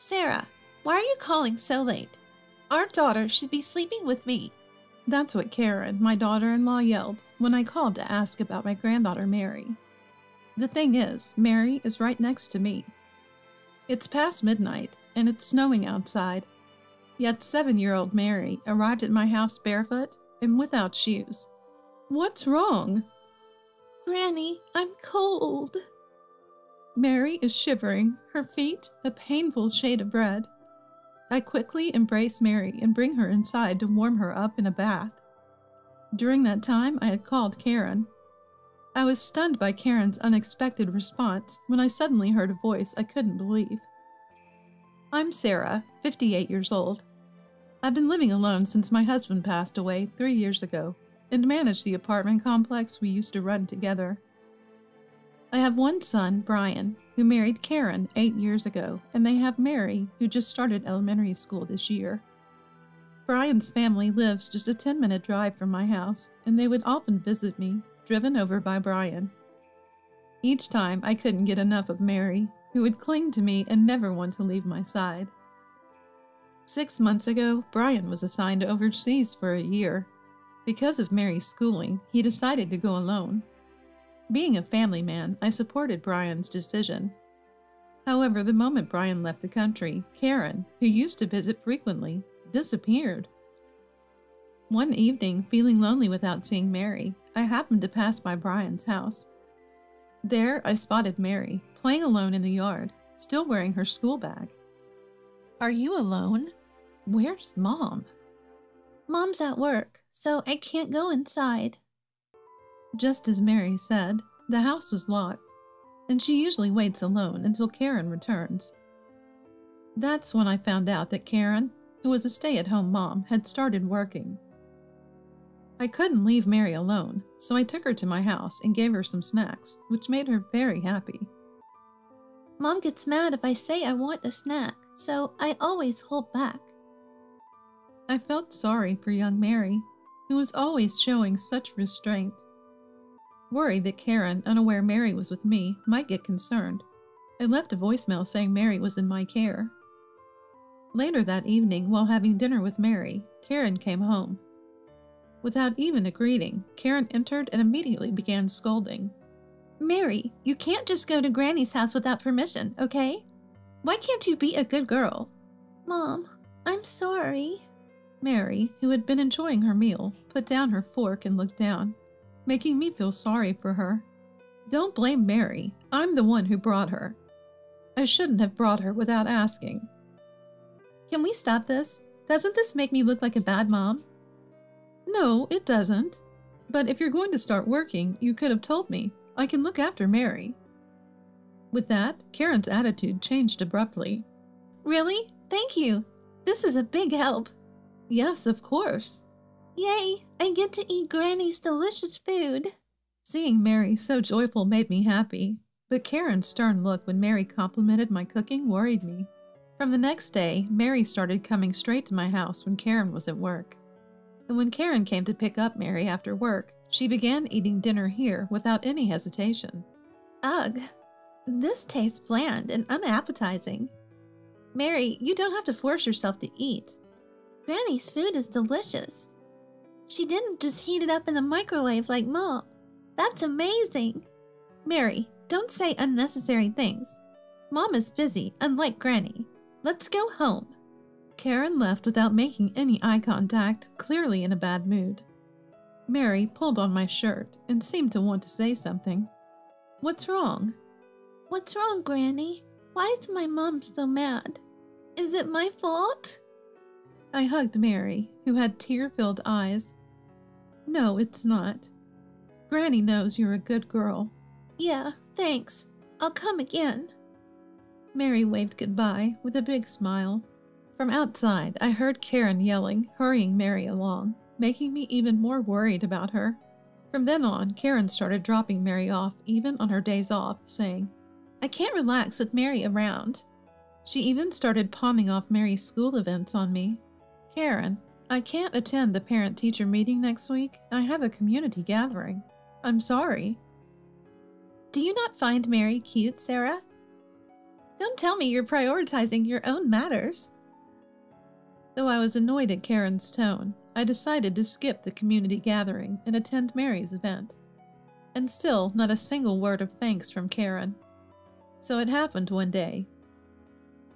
Sarah, why are you calling so late? Our daughter should be sleeping with me. That's what Karen, my daughter-in-law, yelled when I called to ask about my granddaughter, Mary. The thing is, Mary is right next to me. It's past midnight, and it's snowing outside. Yet 7-year-old Mary arrived at my house barefoot and without shoes. What's wrong? Granny, I'm cold. Mary is shivering, her feet a painful shade of red. I quickly embrace Mary and bring her inside to warm her up in a bath. During that time, I had called Karen. I was stunned by Karen's unexpected response when I suddenly heard a voice I couldn't believe. I'm Sarah, 58 years old. I've been living alone since my husband passed away 3 years ago and manage the apartment complex we used to run together. I have one son, Brian, who married Karen 8 years ago, and they have Mary, who just started elementary school this year. Brian's family lives just a 10-minute drive from my house, and they would often visit me, driven over by Brian. Each time, I couldn't get enough of Mary, who would cling to me and never want to leave my side. 6 months ago, Brian was assigned overseas for a year. Because of Mary's schooling, he decided to go alone. Being a family man, I supported Brian's decision. However, the moment Brian left the country, Karen, who used to visit frequently, disappeared. One evening, feeling lonely without seeing Mary, I happened to pass by Brian's house. There, I spotted Mary, playing alone in the yard, still wearing her school bag. Are you alone? Where's Mom? Mom's at work, so I can't go inside. Just as Mary said, the house was locked, and she usually waits alone until Karen returns. That's when I found out that Karen, who was a stay-at-home mom, had started working. I couldn't leave Mary alone, so I took her to my house and gave her some snacks, which made her very happy. Mom gets mad if I say I want a snack, so I always hold back. I felt sorry for young Mary, who was always showing such restraint. Worried that Karen, unaware Mary was with me, might get concerned, I left a voicemail saying Mary was in my care. Later that evening, while having dinner with Mary, Karen came home. Without even a greeting, Karen entered and immediately began scolding. Mary, you can't just go to Granny's house without permission, okay? Why can't you be a good girl? Mom, I'm sorry. Mary, who had been enjoying her meal, put down her fork and looked down, making me feel sorry for her. Don't blame Mary. I'm the one who brought her. I shouldn't have brought her without asking. Can we stop this? Doesn't this make me look like a bad mom? No, it doesn't. But if you're going to start working, you could have told me. I can look after Mary. With that, Karen's attitude changed abruptly. Really? Thank you. This is a big help. Yes, of course. Yay, I get to eat Granny's delicious food. Seeing Mary so joyful made me happy, but Karen's stern look when Mary complimented my cooking worried me. From the next day, Mary started coming straight to my house when Karen was at work. And when Karen came to pick up Mary after work, she began eating dinner here without any hesitation. Ugh, this tastes bland and unappetizing. Mary, you don't have to force yourself to eat. Granny's food is delicious. She didn't just heat it up in the microwave like Mom. That's amazing. Mary, don't say unnecessary things. Mom is busy, unlike Granny. Let's go home. Karen left without making any eye contact, clearly in a bad mood. Mary pulled on my shirt and seemed to want to say something. What's wrong? What's wrong, Granny? Why is my mom so mad? Is it my fault? I hugged Mary, who had tear-filled eyes. No, it's not. Granny knows you're a good girl. Yeah, thanks. I'll come again. Mary waved goodbye with a big smile. From outside, I heard Karen yelling, hurrying Mary along, making me even more worried about her. From then on, Karen started dropping Mary off even on her days off, saying, I can't relax with Mary around. She even started pawning off Mary's school events on me. Karen, I can't attend the parent-teacher meeting next week. I have a community gathering. I'm sorry. Do you not find Mary cute, Sarah? Don't tell me you're prioritizing your own matters. Though I was annoyed at Karen's tone, I decided to skip the community gathering and attend Mary's event. And still not a single word of thanks from Karen. So it happened one day.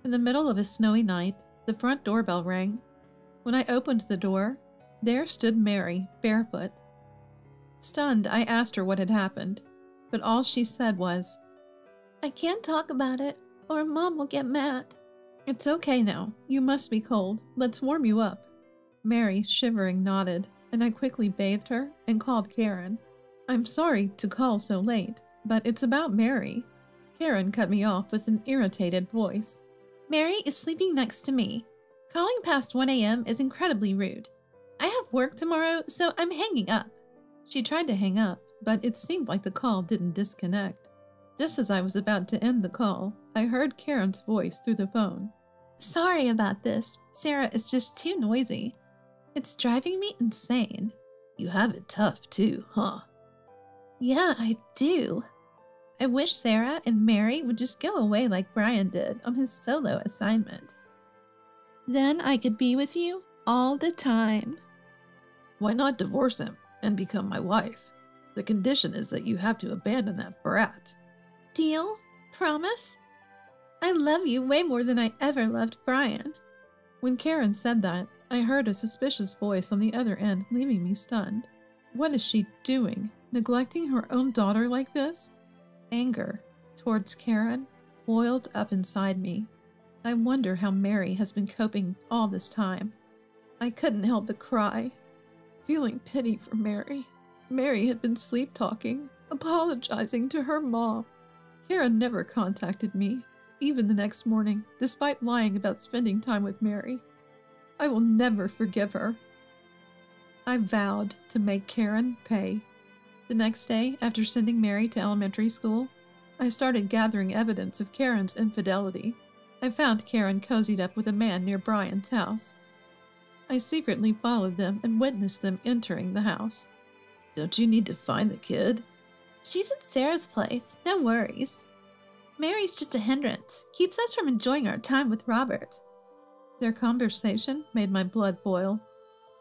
In the middle of a snowy night, the front doorbell rang. When I opened the door, there stood Mary, barefoot. Stunned, I asked her what had happened, but all she said was, "I can't talk about it, or Mom will get mad." "It's okay now. You must be cold. Let's warm you up." Mary, shivering, nodded, and I quickly bathed her and called Karen. "I'm sorry to call so late, but it's about Mary." Karen cut me off with an irritated voice. "Mary is sleeping next to me. Calling past 1 a.m. is incredibly rude. I have work tomorrow, so I'm hanging up." She tried to hang up, but it seemed like the call didn't disconnect. Just as I was about to end the call, I heard Karen's voice through the phone. "Sorry about this. Sarah is just too noisy. It's driving me insane." "You have it tough too, huh?" "Yeah, I do. I wish Sarah and Mary would just go away like Brian did on his solo assignment. Then I could be with you all the time." "Why not divorce him and become my wife? The condition is that you have to abandon that brat." "Deal? Promise? I love you way more than I ever loved Brian." When Karen said that, I heard a suspicious voice on the other end, leaving me stunned. What is she doing? Neglecting her own daughter like this? Anger towards Karen boiled up inside me. I wonder how Mary has been coping all this time. I couldn't help but cry, feeling pity for Mary. Mary had been sleep-talking, apologizing to her mom. Karen never contacted me, even the next morning, despite lying about spending time with Mary. I will never forgive her. I vowed to make Karen pay. The next day, after sending Mary to elementary school, I started gathering evidence of Karen's infidelity. I found Karen cozied up with a man near Brian's house. I secretly followed them and witnessed them entering the house. "Don't you need to find the kid?" "She's at Sarah's place. No worries. Mary's just a hindrance. Keeps us from enjoying our time with Robert." Their conversation made my blood boil.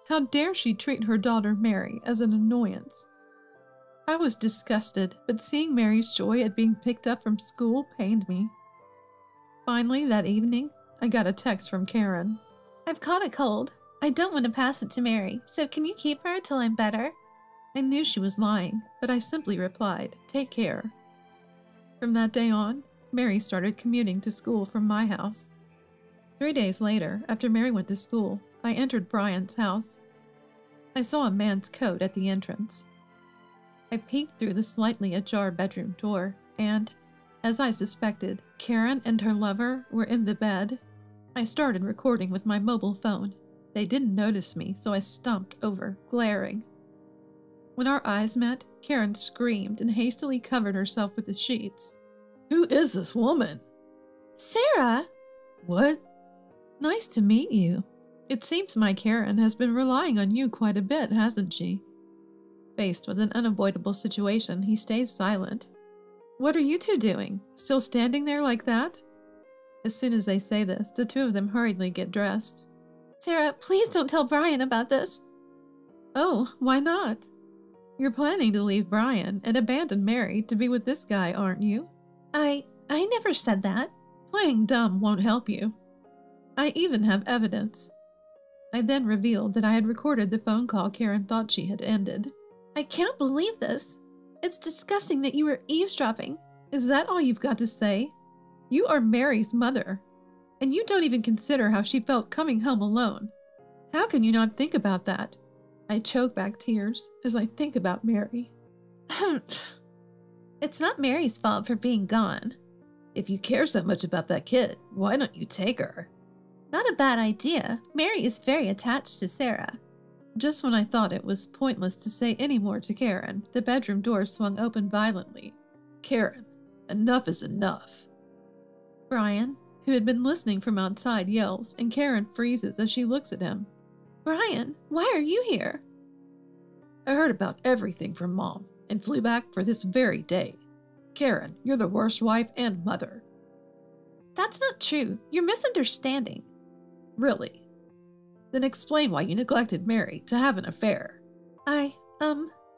How dare she treat her daughter Mary as an annoyance? I was disgusted, but seeing Mary's joy at being picked up from school pained me. Finally, that evening, I got a text from Karen. "I've caught a cold. I don't want to pass it to Mary, so can you keep her till I'm better?" I knew she was lying, but I simply replied, "Take care." From that day on, Mary started commuting to school from my house. 3 days later, after Mary went to school, I entered Brian's house. I saw a man's coat at the entrance. I peeked through the slightly ajar bedroom door, and, as I suspected, Karen and her lover were in the bed. I started recording with my mobile phone. They didn't notice me, so I stomped over, glaring. When our eyes met, Karen screamed and hastily covered herself with the sheets. "Who is this woman?" "Sarah!" "What?" "Nice to meet you. It seems my Karen has been relying on you quite a bit, hasn't she?" Faced with an unavoidable situation, he stays silent. "What are you two doing? Still standing there like that?" As soon as they say this, the two of them hurriedly get dressed. "Sarah, please don't tell Brian about this." "Oh, why not? You're planning to leave Brian and abandon Mary to be with this guy, aren't you?" I never said that." "Playing dumb won't help you. I even have evidence." I then revealed that I had recorded the phone call Karen thought she had ended. "I can't believe this. It's disgusting that you were eavesdropping." "Is that all you've got to say? You are Mary's mother, and you don't even consider how she felt coming home alone. How can you not think about that?" I choke back tears as I think about Mary. "It's not Mary's fault for being gone." "If you care so much about that kid, why don't you take her?" "Not a bad idea. Mary is very attached to Sarah." Just when I thought it was pointless to say any more to Karen, the bedroom door swung open violently. "Karen, enough is enough." Brian, who had been listening from outside, yells, and Karen freezes as she looks at him. "Brian, why are you here?" "I heard about everything from Mom and flew back for this very day. Karen, you're the worst wife and mother." That's not true. You're misunderstanding. Really? Then explain why you neglected Mary to have an affair.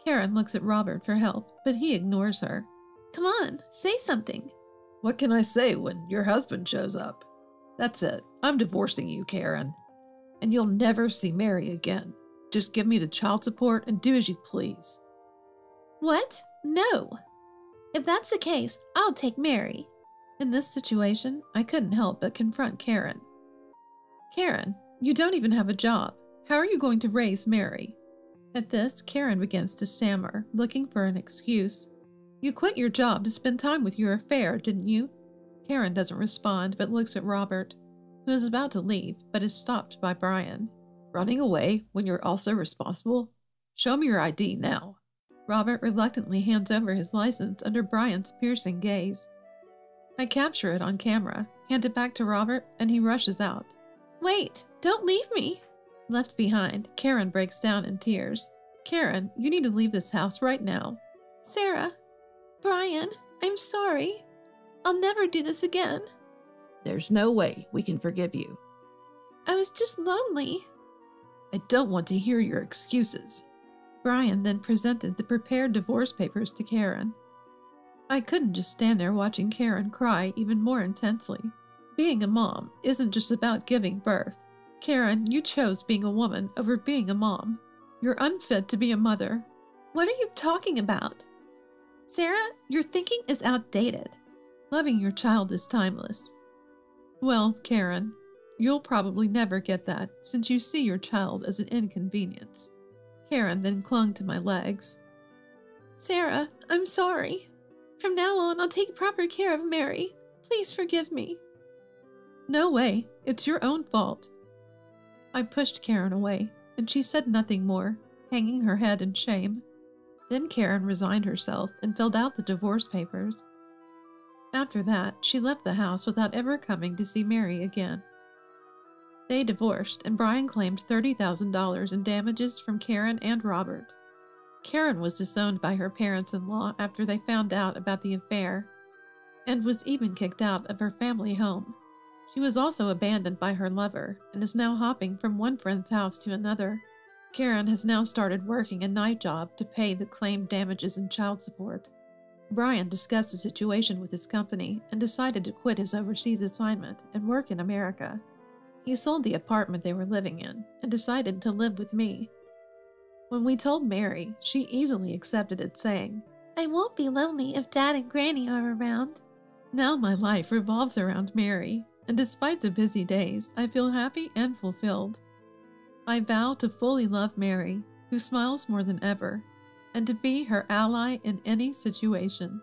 Karen looks at Robert for help, but he ignores her. Come on, say something. What can I say when your husband shows up? That's it. I'm divorcing you, Karen. And you'll never see Mary again. Just give me the child support and do as you please. What? No. If that's the case, I'll take Mary. In this situation, I couldn't help but confront Karen. Karen, you don't even have a job. How are you going to raise Mary? At this, Karen begins to stammer, looking for an excuse. You quit your job to spend time with your affair, didn't you? Karen doesn't respond, but looks at Robert, who is about to leave, but is stopped by Brian. Running away when you're also responsible? Show me your ID now. Robert reluctantly hands over his license under Brian's piercing gaze. I capture it on camera, hand it back to Robert, and he rushes out. Wait, don't leave me! Left behind, Karen breaks down in tears. Karen, you need to leave this house right now. Sarah, Brian, I'm sorry. I'll never do this again. There's no way we can forgive you. I was just lonely. I don't want to hear your excuses. Brian then presented the prepared divorce papers to Karen. I couldn't just stand there watching Karen cry even more intensely. Being a mom isn't just about giving birth. Karen, you chose being a woman over being a mom. You're unfit to be a mother. What are you talking about? Sarah, your thinking is outdated. Loving your child is timeless. Well, Karen, you'll probably never get that since you see your child as an inconvenience. Karen then clung to my legs. Sarah, I'm sorry. From now on, I'll take proper care of Mary. Please forgive me. No way. It's your own fault. I pushed Karen away, and she said nothing more, hanging her head in shame. Then Karen resigned herself and filled out the divorce papers. After that, she left the house without ever coming to see Mary again. They divorced, and Brian claimed $30,000 in damages from Karen and Robert. Karen was disowned by her parents-in-law after they found out about the affair, and was even kicked out of her family home. She was also abandoned by her lover, and is now hopping from one friend's house to another. Karen has now started working a night job to pay the claimed damages and child support. Brian discussed the situation with his company and decided to quit his overseas assignment and work in America. He sold the apartment they were living in and decided to live with me. When we told Mary, she easily accepted it, saying, I won't be lonely if Dad and Granny are around. Now my life revolves around Mary, and despite the busy days, I feel happy and fulfilled. I vow to fully love Mary, who smiles more than ever, and to be her ally in any situation.